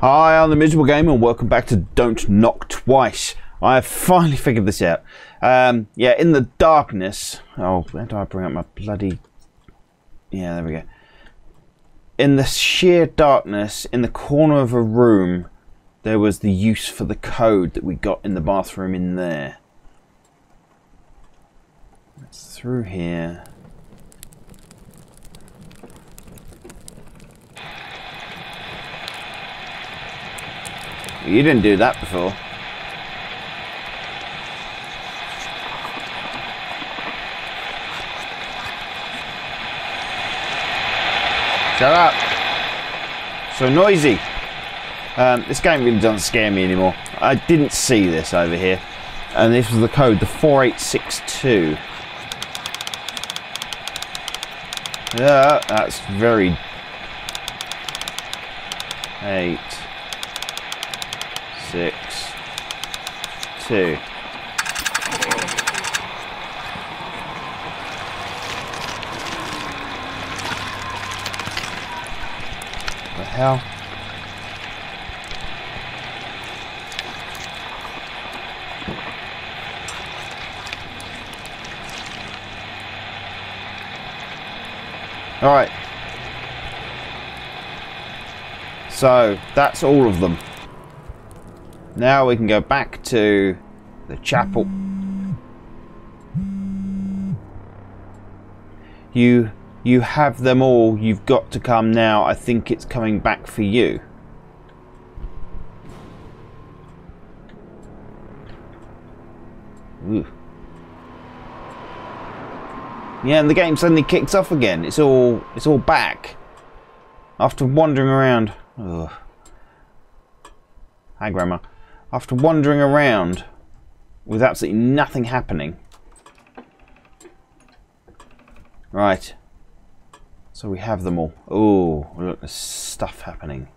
Hi, I'm The Miserable Gamer and welcome back to Don't Knock Twice. I have finally figured this out. Yeah, in the darkness... Oh, where do I bring up my bloody... Yeah, there we go. In the sheer darkness, in the corner of a room, there was the use for the code that we got in the bathroom in there. It's through here. You didn't do that before. Shut up. So noisy. This game really doesn't scare me anymore. I didn't see this over here. And this was the code, the 4862. Yeah, that's very... 862. The hell? All right. So that's all of them. Now we can go back to the chapel. You have them all. You've got to come now. I think it's coming back for you. Ooh. Yeah, and the game suddenly kicks off again. It's all back. After wandering around. Ugh. Hi, Grandma. After wandering around with absolutely nothing happening. Right. So we have them all. Oh, look, there's stuff happening.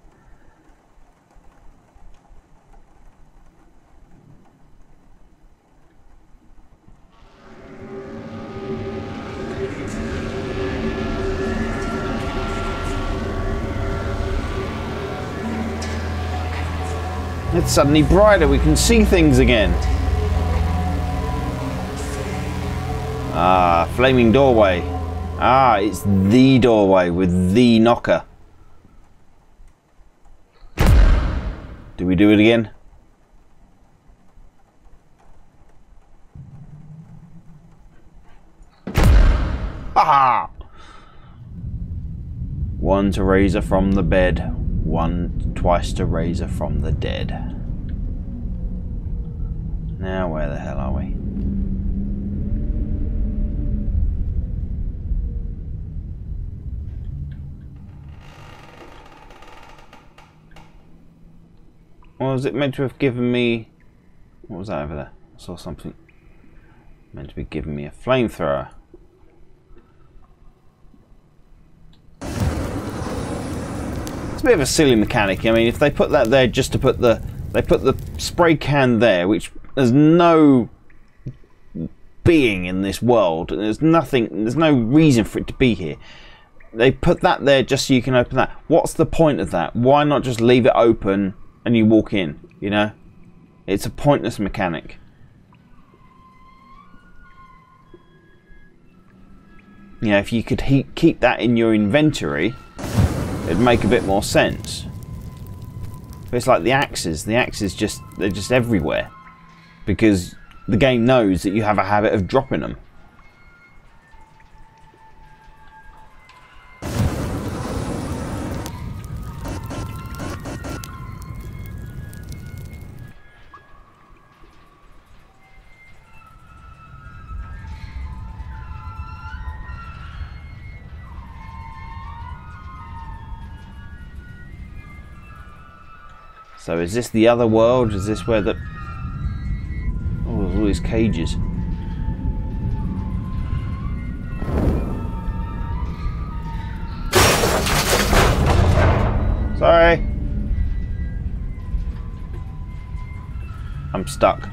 It's suddenly brighter, we can see things again. Ah, flaming doorway. Ah, it's the doorway with the knocker. Do we do it again? Ah! One to raise her from the bed. One, twice to raise her from the dead. Now where the hell are we? Or was it meant to have given me... What was that over there? I saw something. Meant to be giving me a flamethrower. It's a bit of a silly mechanic. I mean, if they put that there just to put the, they put the spray can there, which there's no being in this world, and there's nothing, there's no reason for it to be here. They put that there just so you can open that. What's the point of that? Why not just leave it open and you walk in? You know, it's a pointless mechanic. Yeah, you know, if you could keep that in your inventory, it'd make a bit more sense. But it's like the axes. The axes just—they're just everywhere because the game knows that you have a habit of dropping them. So is this the other world? Is this where the... Oh, there's all these cages. Sorry. I'm stuck.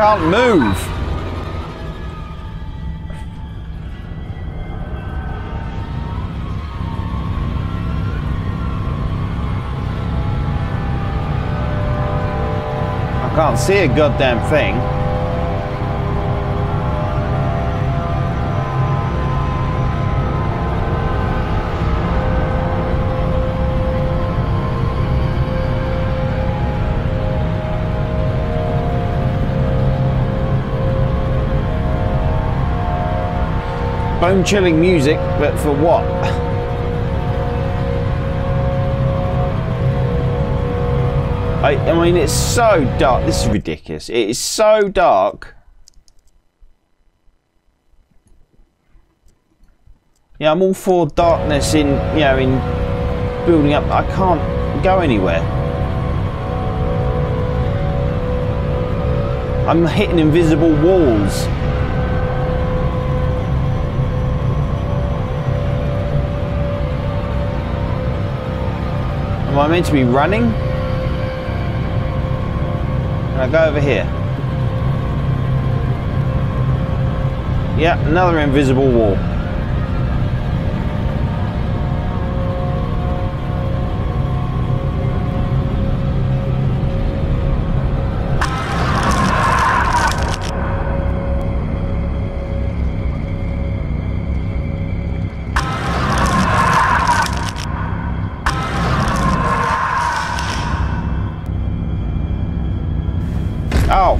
can't move. I can't see a goddamn thing. Bone chilling music, but for what? I mean, it's so dark. This is ridiculous. It is so dark. Yeah, I'm all for darkness in, you know, in building up. I can't go anywhere. I'm hitting invisible walls. Am I meant to be running? Can I go over here? Yeah, another invisible wall.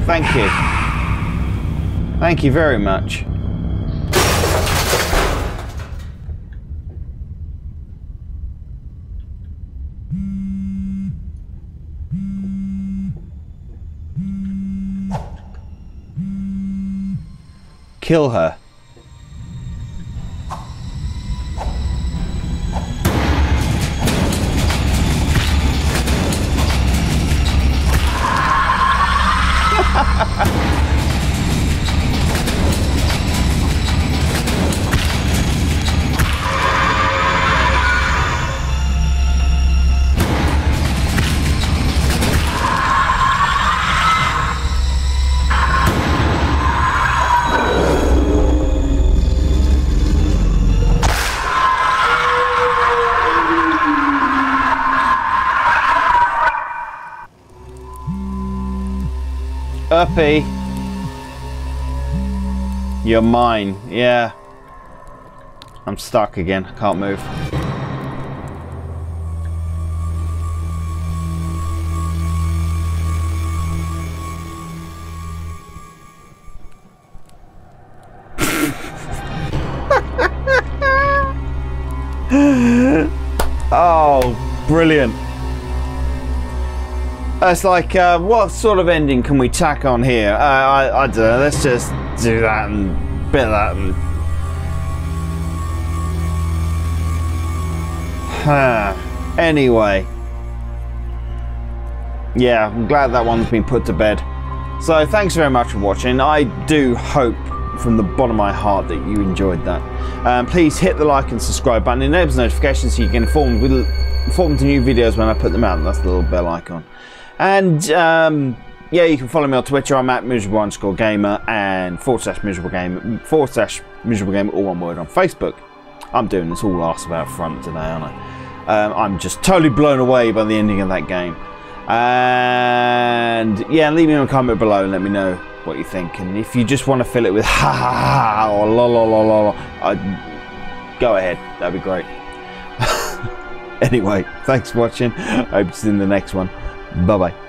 Thank you. Thank you very much. Kill her. Uppy, you're mine. Yeah, I'm stuck again. I can't move. Oh, brilliant. It's like, what sort of ending can we tack on here? I don't know, let's just do that and bit that and... Anyway. Yeah, I'm glad that one's been put to bed. So, thanks very much for watching. I do hope from the bottom of my heart that you enjoyed that. Please hit the like and subscribe button. Enables notifications so you can inform to new videos when I put them out. That's the little bell icon. And yeah, you can follow me on Twitter. I'm at @miserable_gamer and /miserable gamer, all one word on Facebook. I'm doing this all arse about front today, aren't I? I'm just totally blown away by the ending of that game. And yeah, leave me a comment below and let me know what you think. And if you just want to fill it with ha ha ha or la la la la, go ahead. That'd be great. Anyway, thanks for watching. I hope to see you in the next one. Bye-bye.